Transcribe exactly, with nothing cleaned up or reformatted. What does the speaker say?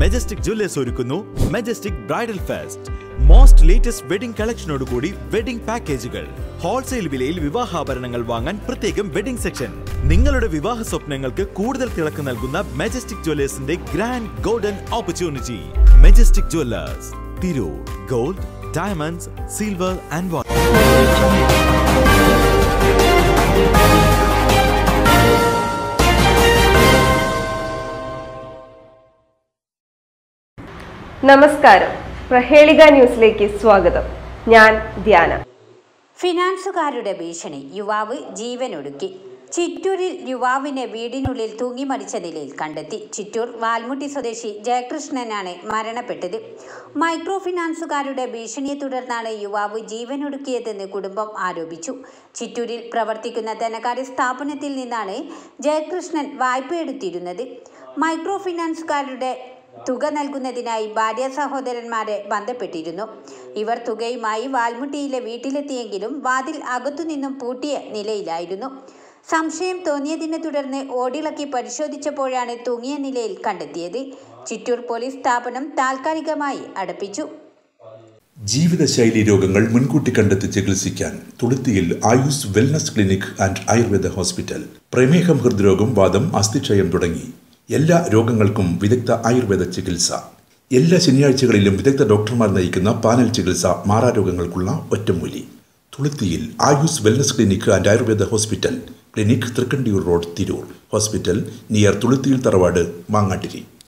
Majestic Jewellers ഒരുക്കുന്നു Majestic Bridal Fest. Most latest wedding collection ഓടുകൂടി wedding packages. Wholesale വിലയിൽ വിവാഹാഭരണങ്ങൾ വാങ്ങാൻ പ്രത്യേകം wedding section. നിങ്ങളുടെ വിവാഹ സ്വപ്നങ്ങൾക്ക് കൂടുതൽ തിളക്കം നൽകുന്ന Majestic Jewellersന്റെ grand golden opportunity. Majestic Jewellers, Tirur, gold, diamonds, silver and water. നമസ്കാരം പ്രഹേളിക ന്യൂസിലേക്ക് സ്വാഗതം ഞാൻ ധ്യാന ഫിനാൻസുകാരുടെ ഭീഷണി യുവാവ് ജീവനൊടുക്കി ചിറ്റൂരിൽ യുവാവിനെ വീടിനുള്ളിൽ തൂങ്ങി മരിച്ച നിലയിൽ കണ്ടെത്തി ചിറ്റൂർ വാൽമുട്ടി സ്വദേശി ജയകൃഷ്ണനാണ് മരണപ്പെട്ടത് മൈക്രോ ഫിനാൻസുകാരുടെ ഭീഷണിയെ തുടർന്നാണ് യുവാവ് ജീവനൊടുക്കിയതെന്ന് കുടുംബം ആരോപിച്ചു ചിറ്റൂരിൽ പ്രവർത്തിക്കുന്ന ധനകാര്യ സ്ഥാപനത്തിൽ നിന്നാണ് ജയകൃഷ്ണൻ വായ്പയെടുത്തിരുന്നത് മൈക്രോ ഫിനാൻസുകാരുടെ തുക നൽകുന്നതിനായി ഭാര്യ സഹോദരന്മാരെ ബന്ധപ്പെട്ടിരുന്നു ഇവർ തുകയുമായി വാൽമുട്ടിയിലെ വീട്ടിലെത്തിയെങ്കിലും വാതിൽ അകത്തുനിന്നും പൂട്ടിയ നിലയിലായിരുന്നു സംശയം തോന്നിയതിനെ തുടർന്ന് ഓടിളക്കി പരിശോധിച്ചപ്പോഴാണ് തൂങ്ങിയ നിലയിൽ കണ്ടെത്തിയത് ചിറ്റൂർ പോലീസ് സ്ഥാപനം താൽക്കാലികമായി അടപ്പിച്ചു ജീവിതശൈലി രോഗങ്ങൾ മുൻകൂട്ടി കണ്ടെത്തി ചികിത്സിക്കാൻ തുളുത്തിയിൽ Ayus wellness clinic and Ayurveda hospital പ്രമേഹം ഹൃദ്രോഗം വാദം അസ്ഥിക്ഷയം തുടങ്ങി എല്ലാ രോഗങ്ങൾക്കും വിദഗ്ധ ആയുർവേദ ചികിത്സ എല്ലാ ശനിയാഴ്ചകളിലും വിദഗ്ധ ഡോക്ടർമാർ നയിക്കുന്ന പാനൽ ചികിത്സ മാറാരോഗങ്ങൾക്കുള്ള ഒറ്റമൂലി തുളുത്തിയിൽ Ayus wellness clinic and Ayurveda hospital clinic Thrikkandiyur road Tirur hospital near തുളുത്തിയിൽ തറവാട് മാങ്ങാട്ടിരി